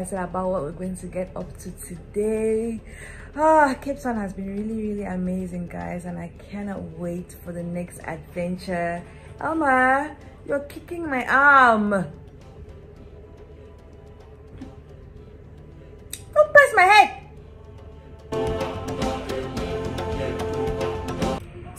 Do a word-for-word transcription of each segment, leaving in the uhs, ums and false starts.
excited about what we're going to get up to today. Ah, Cape Town has been really, really amazing, guys, and I cannot wait for the next adventure. Elma, you're kicking my arm. Don't press my head.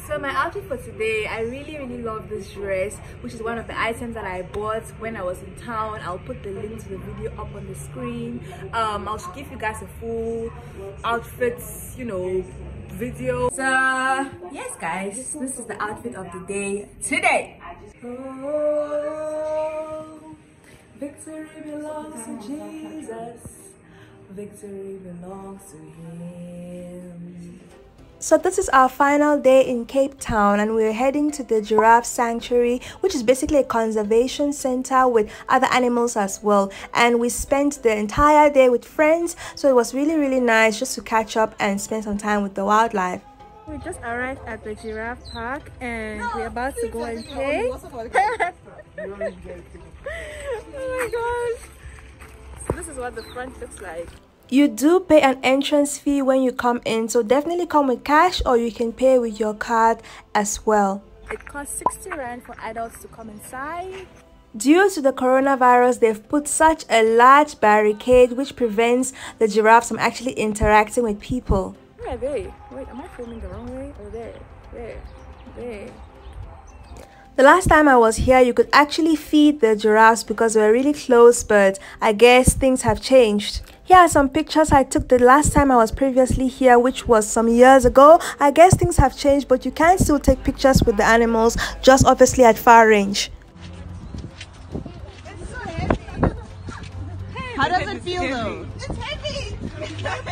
So my outfit for today, I really really love this dress, which is one of the items that I bought when I was in town. I'll put the link to the video up on the screen. um I'll give you guys a full outfits, you know, video. So yes guys, this is the outfit of the day today. Oh, victory belongs to Jesus, victory belongs to him. So this is our final day in Cape Town, and we're heading to the Giraffe Sanctuary, which is basically a conservation center with other animals as well. And we spent the entire day with friends, so it was really, really nice just to catch up and spend some time with the wildlife. We just arrived at the Giraffe Park, and no, we're about to go and pay. Oh my gosh! So this is what the front looks like. You do pay an entrance fee when you come in, so definitely come with cash, or you can pay with your card as well. It costs sixty rand for adults to come inside. Due to the coronavirus, they've put such a large barricade which prevents the giraffes from actually interacting with people. Where are they? Wait, am I filming the wrong way? Oh, there, there, there. The last time I was here, you could actually feed the giraffes because we were really close, but I guess things have changed. Here are some pictures I took the last time I was previously here, which was some years ago. I guess things have changed, but you can still take pictures with the animals, just obviously at far range. It's so heavy. How does it feel though? It's heavy! It's heavy.